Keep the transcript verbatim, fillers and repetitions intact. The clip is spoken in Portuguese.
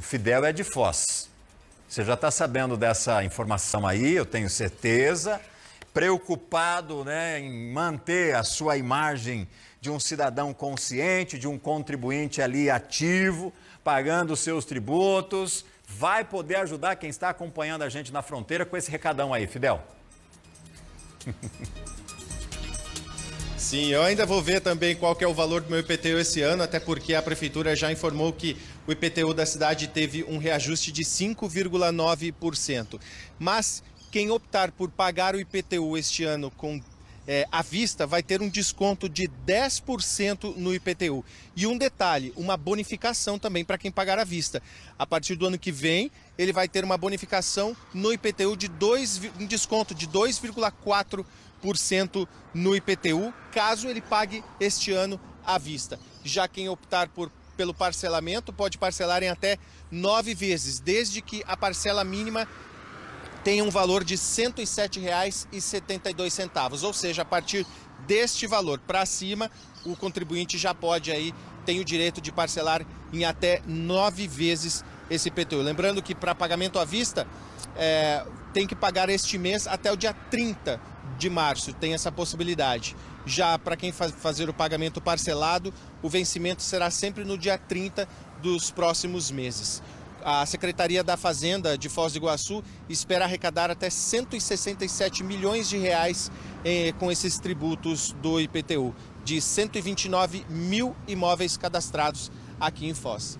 O Fidel é de Foz. Você já está sabendo dessa informação aí, eu tenho certeza. Preocupado, né, em manter a sua imagem de um cidadão consciente, de um contribuinte ali ativo, pagando os seus tributos. Vai poder ajudar quem está acompanhando a gente na fronteira com esse recadão aí, Fidel. Sim, eu ainda vou ver também qual que é o valor do meu I P T U esse ano, até porque a Prefeitura já informou que o I P T U da cidade teve um reajuste de cinco vírgula nove por cento. Mas quem optar por pagar o I P T U este ano com é, à vista vai ter um desconto de dez por cento no I P T U. E um detalhe, uma bonificação também para quem pagar à vista. A partir do ano que vem, ele vai ter uma bonificação no I P T U de dois, um desconto de dois vírgula quatro por cento. No I P T U, caso ele pague este ano à vista. Já quem optar por, pelo parcelamento pode parcelar em até nove vezes, desde que a parcela mínima tenha um valor de cento e sete reais e setenta e dois centavos, ou seja, a partir deste valor para cima, o contribuinte já pode aí, tem o direito de parcelar em até nove vezes esse I P T U. Lembrando que para pagamento à vista, é, tem que pagar este mês até o dia trinta de março, tem essa possibilidade. Já para quem faz, fazer o pagamento parcelado, o vencimento será sempre no dia trinta dos próximos meses. A Secretaria da Fazenda de Foz do Iguaçu espera arrecadar até cento e sessenta e sete milhões de reais eh, com esses tributos do I P T U, de cento e vinte e nove mil imóveis cadastrados aqui em Foz.